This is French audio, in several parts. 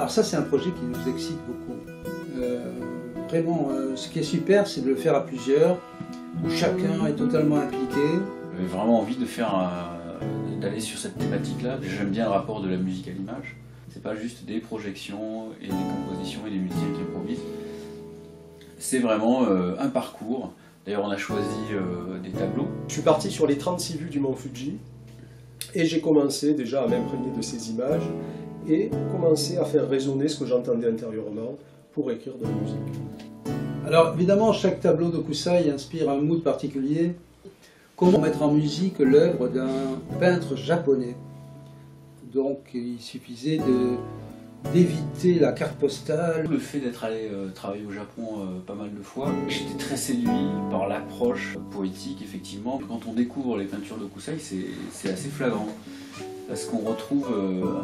Alors ça, c'est un projet qui nous excite beaucoup. Vraiment, ce qui est super, c'est de le faire à plusieurs, où chacun est totalement impliqué. J'avais vraiment envie de d'aller sur cette thématique-là. J'aime bien le rapport de la musique à l'image. C'est pas juste des projections et des compositions et des musiciens qui improvisent. C'est vraiment un parcours. D'ailleurs, on a choisi des tableaux. Je suis parti sur les 36 vues du Mont Fuji et j'ai commencé déjà à m'imprégner de ces images et commencer à faire résonner ce que j'entendais intérieurement pour écrire de la musique. Alors évidemment, chaque tableau d'Hokusai inspire un mood particulier. Comment mettre en musique l'œuvre d'un peintre japonais? Donc il suffisait d'éviter la carte postale. Le fait d'être allé travailler au Japon pas mal de fois, j'étais très séduit par l'approche poétique, effectivement. Quand on découvre les peintures d'Hokusai, c'est assez flagrant, parce qu'on retrouve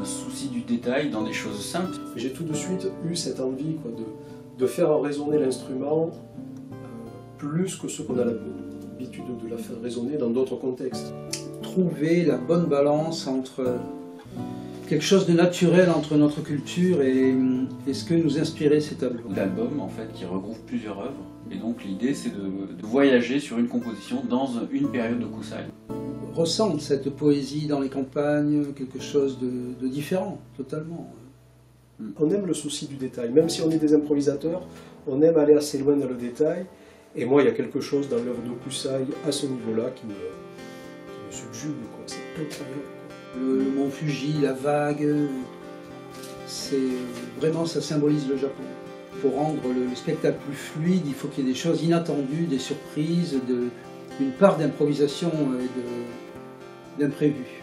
un souci du détail dans des choses simples. J'ai tout de suite eu cette envie de faire résonner l'instrument plus que ce qu'on a l'habitude de la faire résonner dans d'autres contextes. Trouver la bonne balance entre quelque chose de naturel entre notre culture et ce que nous inspiraient ces tableaux. L'album en fait qui regroupe plusieurs œuvres, et donc l'idée c'est de voyager sur une composition dans une période d'Hokusai. Ressentent cette poésie dans les campagnes, quelque chose de différent, totalement. On aime le souci du détail, même si on est des improvisateurs, on aime aller assez loin dans le détail, et moi il y a quelque chose dans l'œuvre d'Hokusai à ce niveau-là qui me subjugue, c'est totalement. Le mont Fuji, la vague, c'est vraiment, ça symbolise le Japon. Pour rendre le spectacle plus fluide, il faut qu'il y ait des choses inattendues, des surprises, une part d'improvisation et d'imprévu.